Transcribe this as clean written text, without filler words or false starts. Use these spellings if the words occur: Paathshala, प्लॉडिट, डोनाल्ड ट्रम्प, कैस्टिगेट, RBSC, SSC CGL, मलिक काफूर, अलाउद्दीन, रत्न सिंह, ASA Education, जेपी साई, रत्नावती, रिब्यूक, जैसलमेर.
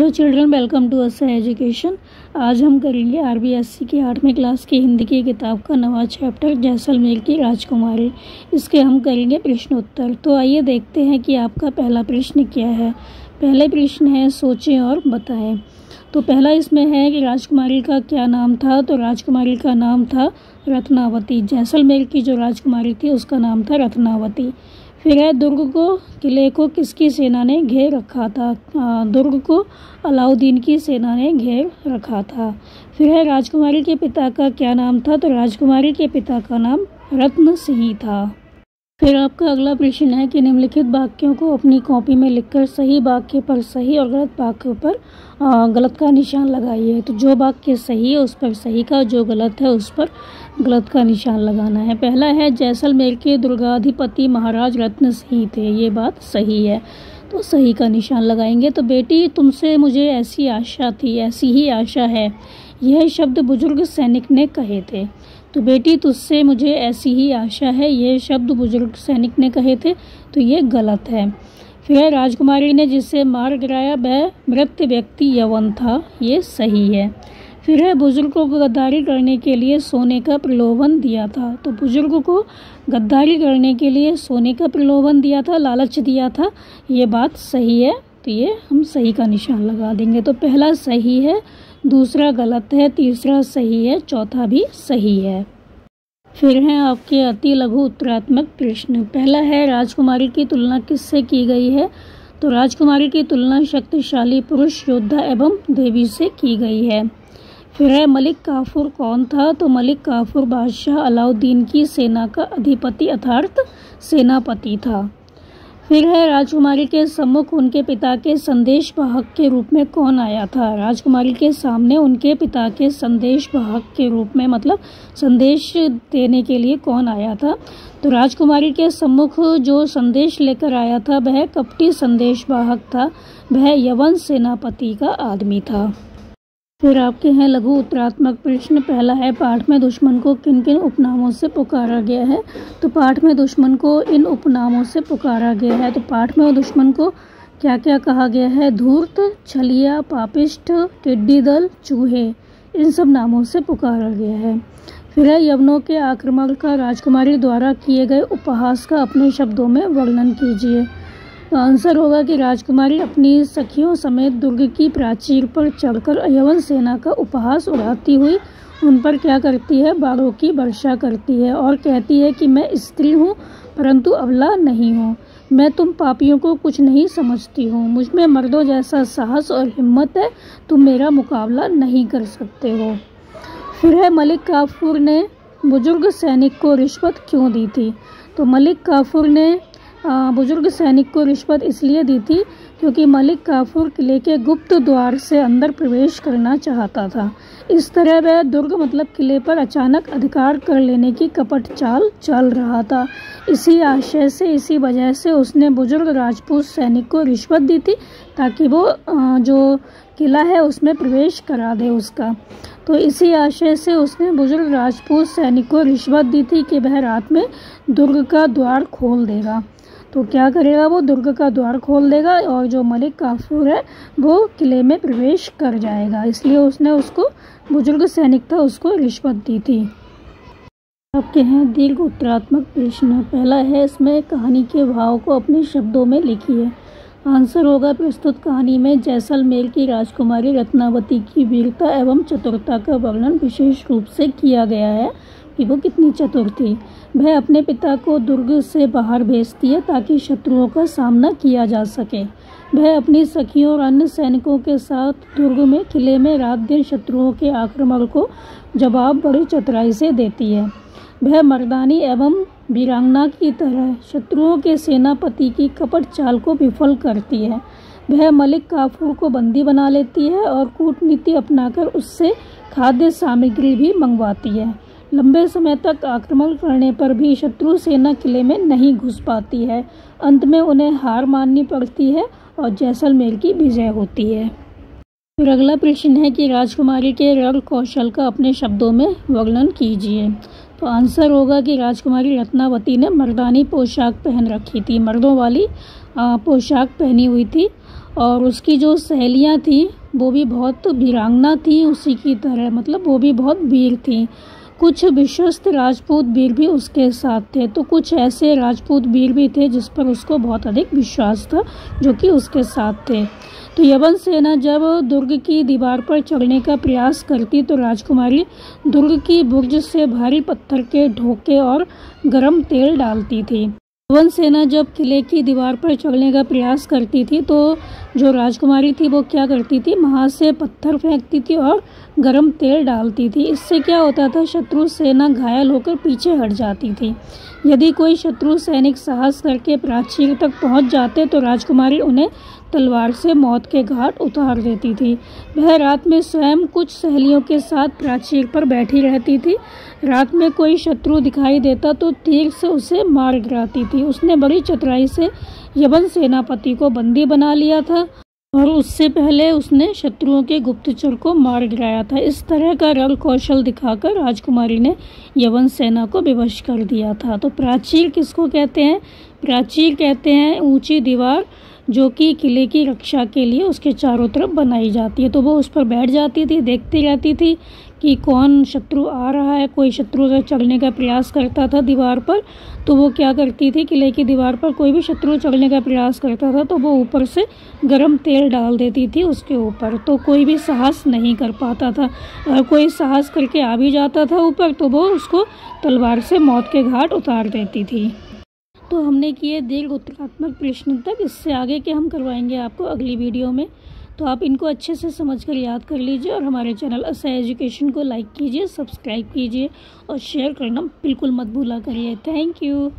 Hello children, welcome to ASA education. आज हम करेंगे RBSC की 8वीं क्लास की हिंदी की किताब का नवा चैप्टर जैसलमेर की राजकुमारी। इसके हम करेंगे प्रश्नोत्तर। तो आइए देखते हैं कि आपका पहला प्रश्न क्या है। पहले प्रश्न है सोचें और बताएं। तो पहला इसमें है कि राजकुमारी का क्या नाम था। तो राजकुमारी का नाम था रत्नावती। जैसलमेर की जो राजकुमारी थी उसका नाम था रत्नावती। फिर है दुर्ग को, किले को किसकी सेना ने घेर रखा था। दुर्ग को अलाउद्दीन की सेना ने घेर रखा था। फिर है राजकुमारी के पिता का क्या नाम था। तो राजकुमारी के पिता का नाम रत्न सिंह था। फिर आपका अगला प्रश्न है कि निम्नलिखित वाक्यों को अपनी कॉपी में लिखकर सही वाक्य पर सही और गलत वाक्य पर गलत का निशान लगाइए। तो जो वाक्य सही है उस पर सही का, जो गलत है उस पर गलत का निशान लगाना है। पहला है जैसलमेर के दुर्गाधिपति महाराज रत्न सिंह थे, ये बात सही है तो सही का निशान लगाएंगे। तो बेटी तुमसे मुझे ऐसी आशा थी, ऐसी ही आशा है, यह शब्द बुजुर्ग सैनिक ने कहे थे। तो बेटी तुझसे मुझे ऐसी ही आशा है, यह शब्द बुजुर्ग सैनिक ने कहे थे, तो ये गलत है। फिर राजकुमारी ने जिसे मार गिराया वह मृत व्यक्ति यवन था, ये सही है। फिर है बुजुर्ग को गद्दारी करने के लिए सोने का प्रलोभन दिया था। तो बुजुर्ग को गद्दारी करने के लिए सोने का प्रलोभन दिया था, लालच दिया था, ये बात सही है तो ये हम सही का निशान लगा देंगे। तो पहला सही है, दूसरा गलत है, तीसरा सही है, चौथा भी सही है। फिर हैं आपके अति लघु उत्तरात्मक प्रश्न। पहला है राजकुमारी की तुलना किससे की गई है। तो राजकुमारी की तुलना शक्तिशाली पुरुष योद्धा एवं देवी से की गई है। फिर है मलिक काफूर कौन था। तो मलिक काफूर बादशाह अलाउद्दीन की सेना का अधिपति अर्थात सेनापति था। फिर है राजकुमारी के सम्मुख उनके पिता के संदेश वाहक के रूप में कौन आया था। राजकुमारी के सामने उनके पिता के संदेश वाहक के रूप में, मतलब संदेश देने के लिए कौन आया था। तो राजकुमारी के सम्मुख जो संदेश लेकर आया था वह कपटी संदेश वाहक था, वह यवन सेनापति का आदमी था। फिर आपके हैं लघु उत्तरात्मक प्रश्न। पहला है पाठ में दुश्मन को किन किन उपनामों से पुकारा गया है। तो पाठ में दुश्मन को इन उपनामों से पुकारा गया है। तो पाठ में दुश्मन को क्या क्या कहा गया है। धूर्त, छलिया, पापिष्ठ, टिड्डी दल, चूहे, इन सब नामों से पुकारा गया है। फिर है यवनों के आक्रमण का राजकुमारी द्वारा किए गए उपहास का अपने शब्दों में वर्णन कीजिए। तो आंसर होगा कि राजकुमारी अपनी सखियों समेत दुर्ग की प्राचीर पर चढ़कर यवन सेना का उपहास उड़ाती हुई उन पर क्या करती है, बाणों की वर्षा करती है और कहती है कि मैं स्त्री हूँ परंतु अबला नहीं हूँ, मैं तुम पापियों को कुछ नहीं समझती हूँ, मुझ में मर्दों जैसा साहस और हिम्मत है, तुम मेरा मुकाबला नहीं कर सकते हो। फिर है मलिक काफूर ने बुजुर्ग सैनिक को रिश्वत क्यों दी थी। तो मलिक काफूर ने बुजुर्ग सैनिक को रिश्वत इसलिए दी थी क्योंकि मलिक काफूर किले के गुप्त द्वार से अंदर प्रवेश करना चाहता था। इस तरह वह दुर्ग मतलब किले पर अचानक अधिकार कर लेने की कपट चाल चल रहा था। इसी आशय से, इसी वजह से उसने बुजुर्ग राजपूत सैनिक को रिश्वत दी थी ताकि वो जो किला है उसमें प्रवेश करा दे उसका। तो इसी आशय से उसने बुजुर्ग राजपूत सैनिक को रिश्वत दी थी कि वह रात में दुर्ग का द्वार खोल देगा। तो क्या करेगा, वो दुर्ग का द्वार खोल देगा और जो मलिक काफूर है वो किले में प्रवेश कर जाएगा, इसलिए उसने उसको बुजुर्ग सैनिक था उसको रिश्वत दी थी। आपके हैं दीर्घ उत्तरात्मक प्रश्न। पहला है इसमें कहानी के भाव को अपने शब्दों में लिखिए। आंसर होगा प्रस्तुत कहानी में जैसलमेर की राजकुमारी रत्नावती की वीरता एवं चतुरता का वर्णन विशेष रूप से किया गया है कि वो कितनी चतुर थी। वह अपने पिता को दुर्ग से बाहर भेजती है ताकि शत्रुओं का सामना किया जा सके। वह अपनी सखियों और अन्य सैनिकों के साथ दुर्ग में किले में रात दिन शत्रुओं के आक्रमण को जवाब बड़ी चतुराई से देती है। वह मर्दानी एवं वीरांगना की तरह शत्रुओं के सेनापति की कपट चाल को विफल करती है। वह मलिक काफूर को बंदी बना लेती है और कूटनीति अपनाकर उससे खाद्य सामग्री भी मंगवाती है। लंबे समय तक आक्रमण करने पर भी शत्रु सेना किले में नहीं घुस पाती है। अंत में उन्हें हार माननी पड़ती है और जैसलमेर की विजय होती है। फिर अगला प्रश्न है कि राजकुमारी के रण कौशल का अपने शब्दों में वर्णन कीजिए। तो आंसर होगा कि राजकुमारी रत्नावती ने मर्दानी पोशाक पहन रखी थी, मर्दों वाली पोशाक पहनी हुई थी और उसकी जो सहेलियाँ थी वो भी बहुत वीरांगना थी उसी की तरह, मतलब वो भी बहुत वीर थी। कुछ विशस्त्र राजपूत वीर भी उसके साथ थे, तो कुछ ऐसे राजपूत वीर भी थे जिस पर उसको बहुत अधिक विश्वास था जो कि उसके साथ थे। तो यवन सेना जब दुर्ग की दीवार पर चढ़ने का प्रयास करती तो राजकुमारी दुर्ग की बुर्ज से भारी पत्थर के ढोके और गरम तेल डालती थी। यवन सेना जब किले की दीवार पर चढ़ने का प्रयास करती थी तो जो राजकुमारी थी वो क्या करती थी, वहाँ से पत्थर फेंकती थी और गरम तेल डालती थी। इससे क्या होता था, शत्रु सेना घायल होकर पीछे हट जाती थी। यदि कोई शत्रु सैनिक साहस करके प्राचीर तक पहुंच जाते तो राजकुमारी उन्हें तलवार से मौत के घाट उतार देती थी। वह रात में स्वयं कुछ सहेलियों के साथ प्राचीर पर बैठी रहती थी। रात में कोई शत्रु दिखाई देता तो तीर से उसे मार गिराती थी। उसने बड़ी चतुराई से यवन सेनापति को बंदी बना लिया था और उससे पहले उसने शत्रुओं के गुप्तचर को मार गिराया था। इस तरह का रण कौशल दिखाकर राजकुमारी ने यवन सेना को बेवश कर दिया था। तो प्राचीर किसको कहते हैं, प्राचीर कहते हैं ऊंची दीवार जो कि किले की रक्षा के लिए उसके चारों तरफ बनाई जाती है। तो वो उस पर बैठ जाती थी, देखती रहती थी कि कौन शत्रु आ रहा है। कोई शत्रु अगर चढ़ने का प्रयास करता था दीवार पर तो वो क्या करती थी, किले की दीवार पर कोई भी शत्रु चढ़ने का प्रयास करता था तो वो ऊपर से गरम तेल डाल देती थी उसके ऊपर। तो कोई भी साहस नहीं कर पाता था, और कोई साहस करके आ भी जाता था ऊपर तो वो उसको तलवार से मौत के घाट उतार देती थी। तो हमने किए दीर्घ उत्तरात्मक प्रश्न तक, इससे आगे के हम करवाएंगे आपको अगली वीडियो में। तो आप इनको अच्छे से समझकर याद कर लीजिए और हमारे चैनल ASA एजुकेशन को लाइक कीजिए, सब्सक्राइब कीजिए और शेयर करना बिल्कुल मत भूला करिए। Thank you.